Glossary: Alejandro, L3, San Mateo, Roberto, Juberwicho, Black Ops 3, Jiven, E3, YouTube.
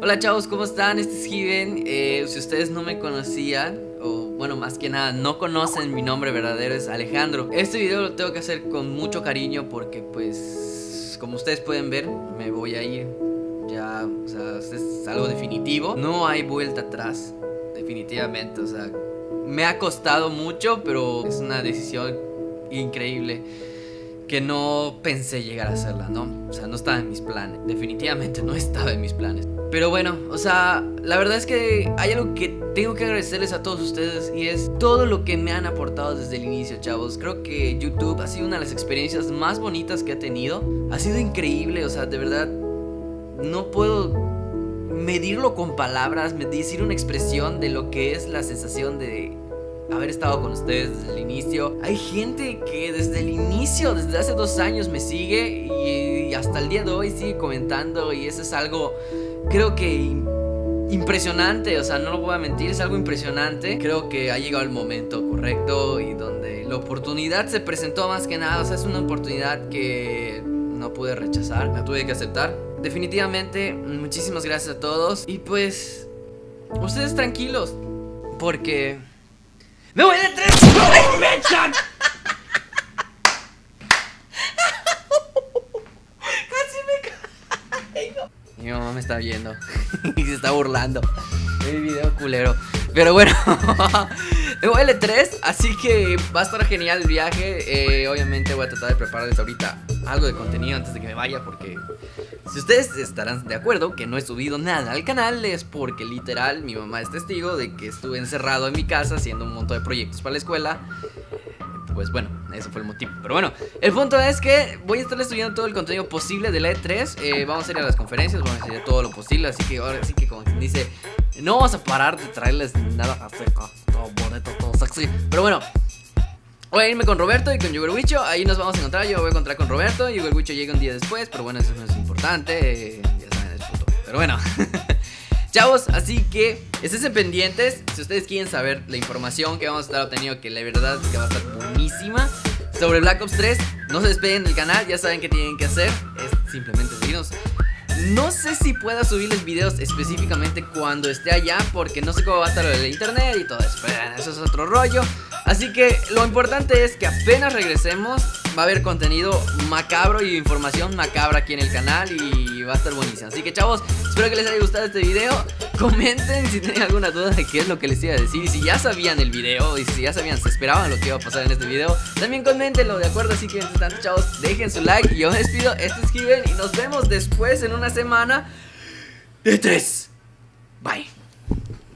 Hola chavos, ¿cómo están? Este es Jiven. Si ustedes no me conocían, o bueno, más que nada no conocen, mi nombre verdadero es Alejandro. Este video lo tengo que hacer con mucho cariño porque pues, como ustedes pueden ver, me voy a ir. Ya, o sea, es algo definitivo. No hay vuelta atrás, definitivamente. O sea, me ha costado mucho, pero es una decisión increíble que no pensé llegar a hacerla, ¿no? O sea, no estaba en mis planes. Definitivamente no estaba en mis planes. Pero bueno, o sea, la verdad es que hay algo que tengo que agradecerles a todos ustedes, y es todo lo que me han aportado desde el inicio, chavos. Creo que YouTube ha sido una de las experiencias más bonitas que he tenido. Ha sido increíble, o sea, de verdad, no puedo medirlo con palabras, decir una expresión de lo que es la sensación de haber estado con ustedes desde el inicio. Hay gente que desde el inicio, desde hace 2 años me sigue y hasta el día de hoy sigue comentando, y eso es algo, creo que impresionante, o sea, no lo voy a mentir, es algo impresionante. Creo que ha llegado el momento correcto y donde la oportunidad se presentó, más que nada, o sea, es una oportunidad que no pude rechazar, la tuve que aceptar. Definitivamente, muchísimas gracias a todos, y pues, ustedes tranquilos, porque ¡me voy de 3! ¡Ay, me echan! Casi me caigo. Mi mamá me está viendo y se está burlando. El video culero. Pero bueno, me voy de L3, así que va a estar genial el viaje. Obviamente voy a tratar de prepararles ahorita algo de contenido antes de que me vaya, porque si ustedes estarán de acuerdo que no he subido nada al canal, es porque literal mi mamá es testigo de que estuve encerrado en mi casa haciendo un montón de proyectos para la escuela. Pues bueno, ese fue el motivo. Pero bueno, el punto es que voy a estar subiendo todo el contenido posible de la E3. Vamos a ir a las conferencias, vamos a hacer todo lo posible. Así que ahora sí que, como quien dice, no vamos a parar de traerles nada así, todo bonito, todo sexy. Pero bueno, voy a irme con Roberto y con Juberwicho. Ahí nos vamos a encontrar. Yo voy a encontrar con Roberto. Juberwicho llega un día después. Pero bueno, eso no es importante. Ya saben, es puto. Pero bueno, chavos, así que estén pendientes. Si ustedes quieren saber la información que vamos a estar obteniendo, que la verdad es que va a estar buenísima, sobre Black Ops 3, no se despeguen del canal. Ya saben qué tienen que hacer, es simplemente seguirnos. No sé si pueda subirles videos específicamente cuando esté allá, porque no sé cómo va a estar el internet y todo eso. Pero eso es otro rollo. Así que lo importante es que apenas regresemos va a haber contenido macabro y información macabra aquí en el canal, y va a estar buenísimo. Así que chavos, espero que les haya gustado este video. Comenten si tienen alguna duda de qué es lo que les iba a decir, y si ya sabían el video, y si ya sabían, se esperaban lo que iba a pasar en este video. También comentenlo, ¿de acuerdo? Así que mientras tanto, chavos, dejen su like. Yo me despido, este es Jiven, y nos vemos después en una semana de E3. Bye.